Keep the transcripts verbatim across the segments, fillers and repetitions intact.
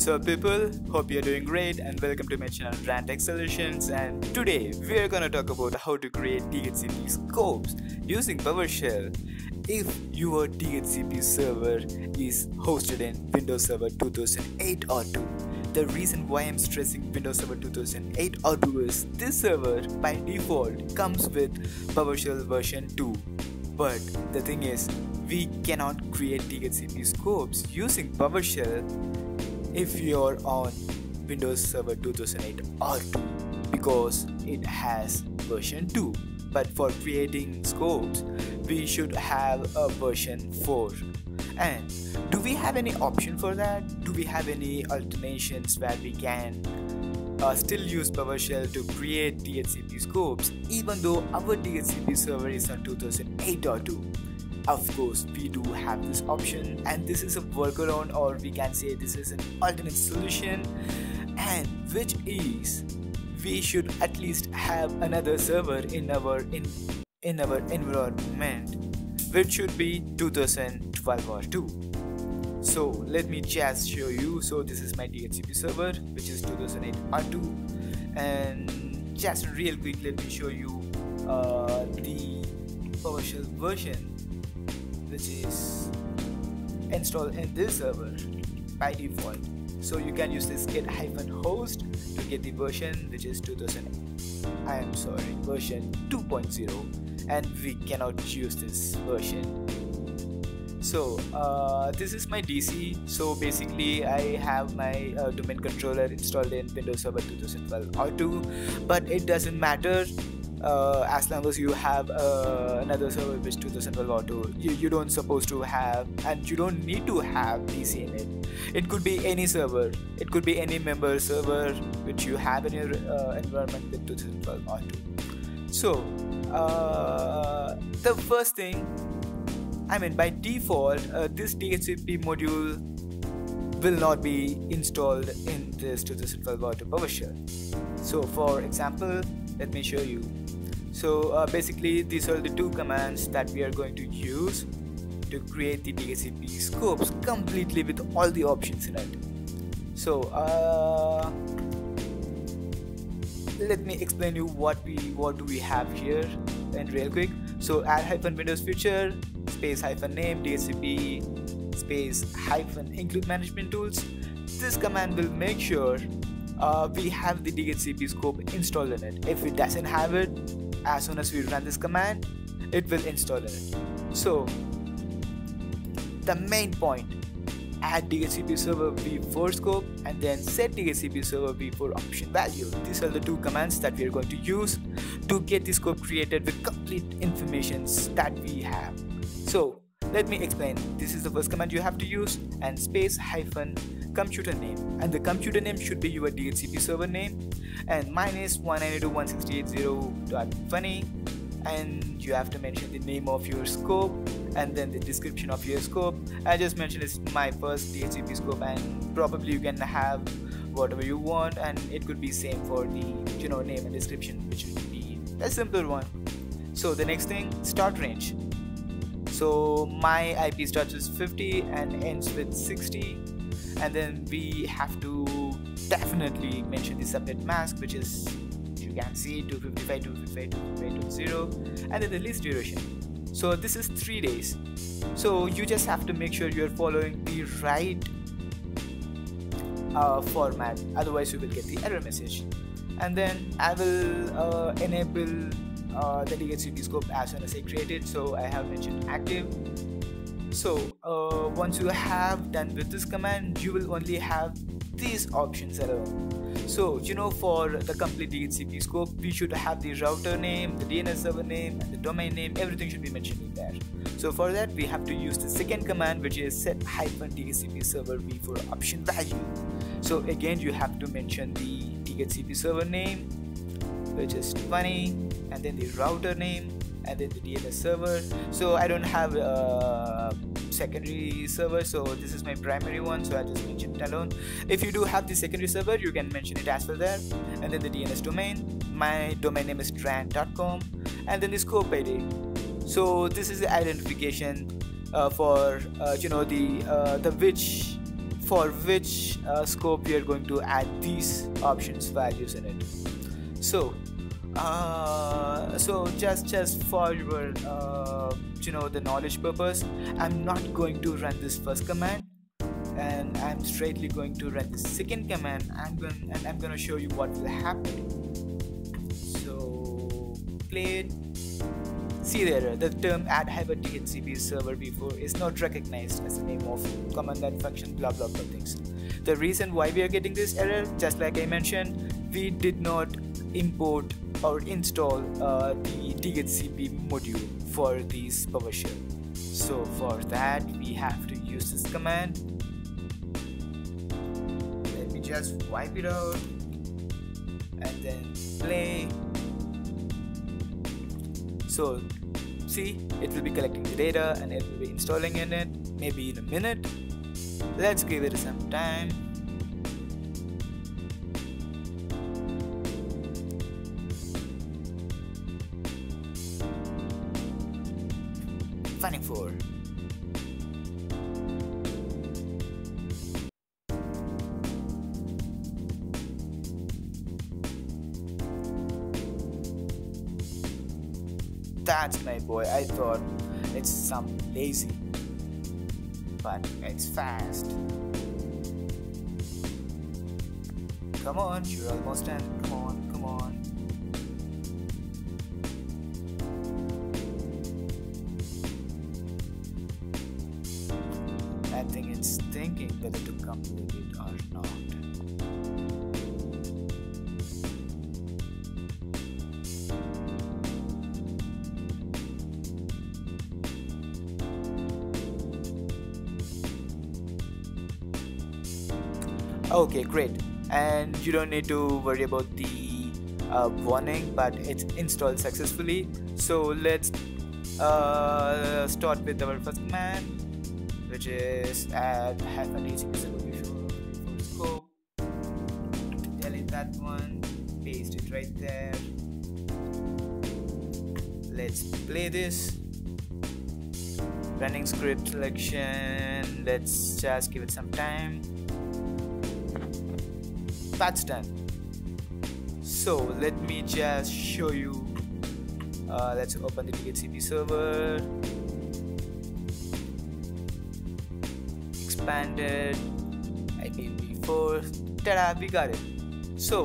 What's up people, hope you're doing great and welcome to my channel DranTech Solutions, and today we're gonna talk about how to create D H C P scopes using PowerShell if your D H C P server is hosted in Windows Server two thousand eight R two. The reason why I'm stressing Windows Server two thousand eight R two is this server by default comes with PowerShell version two. But the thing is, we cannot create D H C P scopes using PowerShell if you're on Windows Server two thousand eight R two because it has version two. But for creating scopes, we should have a version four. And do we have any option for that? Do we have any alternations where we can uh, still use PowerShell to create D H C P scopes even though our D H C P server is on two thousand eight R two? Of course, we do have this option, and this is a workaround, or we can say this is an alternate solution, and which is we should at least have another server in our in, in our environment, which should be two thousand twelve R two. So let me just show you. So this is my D H C P server, which is two thousand eight R two, and just real quick let me show you uh, the PowerShell version which is installed in this server by default. So you can use this git hyphen host to get the version, which is two thousand. I am sorry, version two point zero, and we cannot use this version. So uh, this is my D C. So basically, I have my uh, domain controller installed in Windows Server two thousand twelve R two, but it doesn't matter. Uh, as long as you have uh, another server which two thousand twelve auto, you, you don't supposed to have, and you don't need to have D C in it. It could be any server, it could be any member server which you have in your uh, environment with two thousand twelve auto. So uh, the first thing, I mean by default, uh, this D H C P module will not be installed in this two thousand twelve auto PowerShell. So for example, let me show you. So uh, basically these are the two commands that we are going to use to create the D H C P scopes completely with all the options in it. So uh, let me explain you what we what do we have here and real quick. So add hyphen windows feature space hyphen name D H C P space hyphen include management tools. This command will make sure uh, we have the D H C P scope installed in it. If it doesn't have it, as soon as we run this command, it will install it. So the main point, add D H C P Server v four scope and then set D H C P Server v four option value. These are the two commands that we are going to use to get the scope created with complete informations that we have. So let me explain. This is the first command you have to use, and space hyphen computer name, and the computer name should be your D H C P server name, and minus one ninety-two dot one sixty-eight dot zero dot twenty, and you have to mention the name of your scope and then the description of your scope. I just mentioned it's my first D H C P scope, and probably you can have whatever you want, and it could be same for the you know name and description, which would be a simpler one. So the next thing, start range. So my I P starts with fifty and ends with sixty. And then we have to definitely mention the subnet mask, which is, you can see, two fifty-five, two fifty-five, two fifty-five, two fifty, and then the least duration. So this is three days. So you just have to make sure you're following the right uh, format, otherwise you will get the error message. And then I will uh, enable uh, the D H C P scope as soon as I create it. So I have mentioned active. So uh, once you have done with this command, you will only have these options available. So you know for the complete D H C P scope, we should have the router name, the D N S server name, and the domain name. Everything should be mentioned in there. So for that, we have to use the second command, which is set hyphen D H C P server v four option value. So again, you have to mention the D H C P server name, which is twenty, and then the router name, and then the D N S server. So I don't have a secondary server, so this is my primary one, so I just mentioned it alone. If you do have the secondary server, you can mention it as well there. And then the D N S domain, my domain name is dran dot com, and then the scope I D. So this is the identification uh, for uh, you know the uh, the which for which uh, scope you are going to add these options values in it. So uh, so just just for your uh, you know the knowledge purpose, I'm not going to run this first command, and I'm straightly going to run the second command. I'm going and I'm going to show you what will happen. So play it. See the error. The term add-DhcpServerv four is not recognized as the name of command and function, blah blah blah things. The reason why we are getting this error, just like I mentioned, we did not import or install uh, the D H C P module for these PowerShell. So for that we have to use this command. Let me just wipe it out and then play. So see, it will be collecting the data and it will be installing in it, maybe in a minute. Let's give it some time. Running for. That's my boy. I thought it's some lazy, but it's fast. Come on, you're almost done. Come on, come on. I think it's thinking whether to complete it or not. Okay, great. And you don't need to worry about the uh, warning, but it's installed successfully. So let's uh, start with our first command, which is add-DhcpServerv four scope. Delete that one, paste it right there. Let's play this. Running script selection. Let's just give it some time. That's done. So let me just show you. Uh, let's open the D H C P server. Expanded. I P v four. Ta-da! We got it. So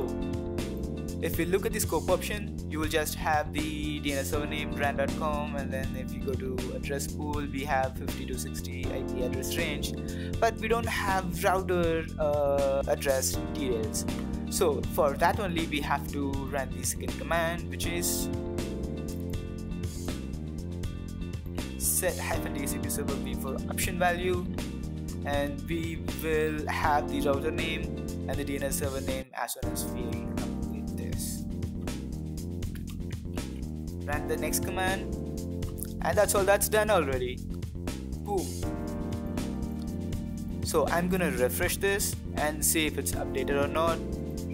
if you look at the scope option, you will just have the D N S server name dran dot com, and then if you go to address pool, we have fifty to sixty I P address range, but we don't have router uh, address details. So for that only we have to run the second command, which is set-DhcpServerv four option value, and we will have the router name and the D N S server name as well as we. Run the next command, and that's all. That's done already. Boom. So I'm gonna refresh this and see if it's updated or not.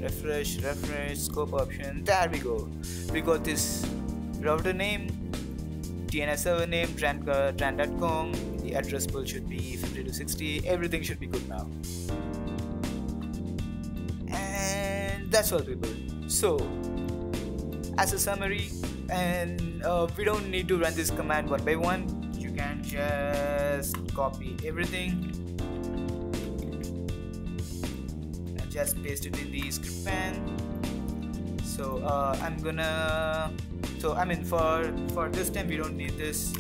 Refresh, refresh, scope option. There we go. We got this router name, D N S server name, dran dot com. The address pool should be fifty to sixty. Everything should be good now. And that's all, people. So as a summary. And uh, we don't need to run this command one by one. You can just copy everything and just paste it in the script pan. So uh, I'm gonna. So I mean, for for this time we don't need this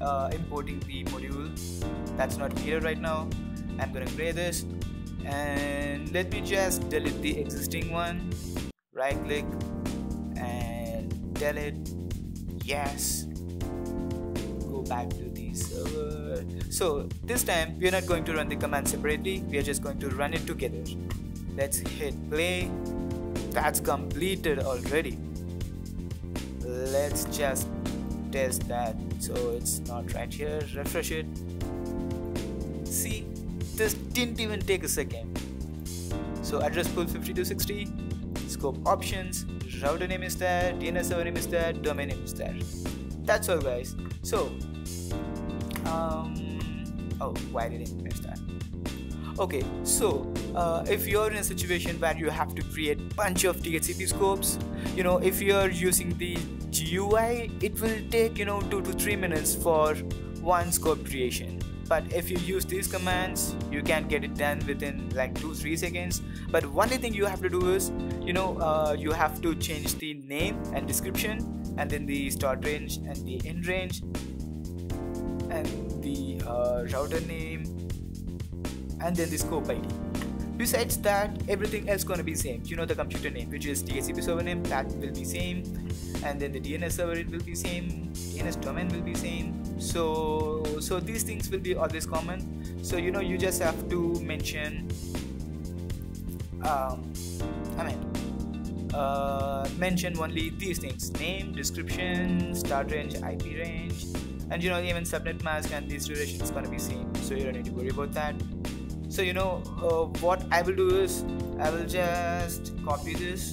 uh, importing the module. That's not here right now. I'm gonna grey this, and let me just delete the existing one. Right click. Tell it yes, go back to the server. So this time we are not going to run the command separately, we are just going to run it together. Let's hit play. That's completed already. Let's just test that. So it's not right here. Refresh it. See, this didn't even take a second. So address pool fifty to sixty, scope options, router name is there, D N S server name is there, domain name is there. That's all, guys. So um oh, why didn't I press that? Okay, so uh, if you're in a situation where you have to create a bunch of D H C P scopes, you know, if you're using the G U I, it will take, you know, two to three minutes for one scope creation. But if you use these commands, you can get it done within like two to three seconds. But one thing you have to do is, you know, uh, you have to change the name and description, and then the start range and the end range, and the uh, router name, and then the scope I D. Besides that, everything else gonna be same. You know, the computer name, which is D H C P server name, that will be same, and then the D N S server, it will be same, D N S domain will be same. So, so these things will be always common. So, you know, you just have to mention, um, I mean, uh, mention only these things: name, description, start range, I P range, and you know, even subnet mask and these duration is gonna be same. So you don't need to worry about that. So you know, uh, what I will do is, I will just copy this,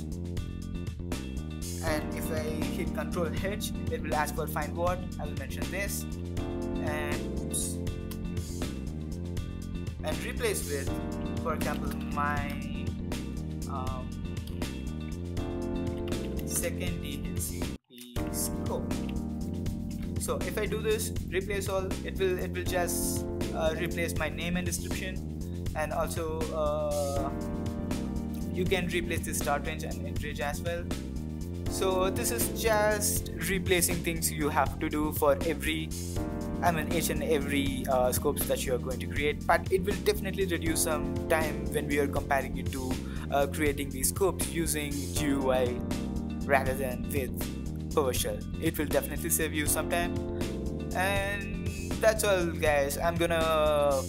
and if I hit control H, it will ask for find what. I will mention this and oops, and replace with, for example, my um, second D H C P scope. So if I do this replace all, it will it will just uh, replace my name and description, and also uh, you can replace the start range and end range as well. So this is just replacing things you have to do for every, I mean, each and every uh, scopes that you are going to create. But it will definitely reduce some time when we are comparing it to uh, creating these scopes using G U I rather than with PowerShell. It will definitely save you some time. And that's all, guys. I'm gonna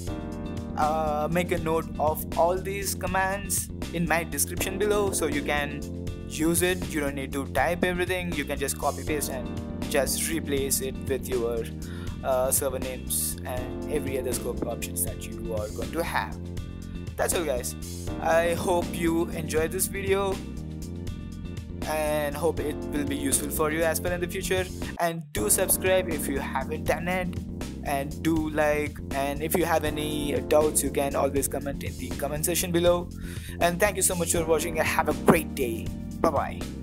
uh, make a note of all these commands in my description below, so you can use it. You don't need to type everything. You can just copy paste and just replace it with your uh, server names and every other scope options that you are going to have. That's all, guys. I hope you enjoyed this video and hope it will be useful for you as well in the future. And do subscribe if you haven't done it, and do like, and if you have any doubts, you can always comment in the comment section below. And thank you so much for watching, and have a great day. Bye bye.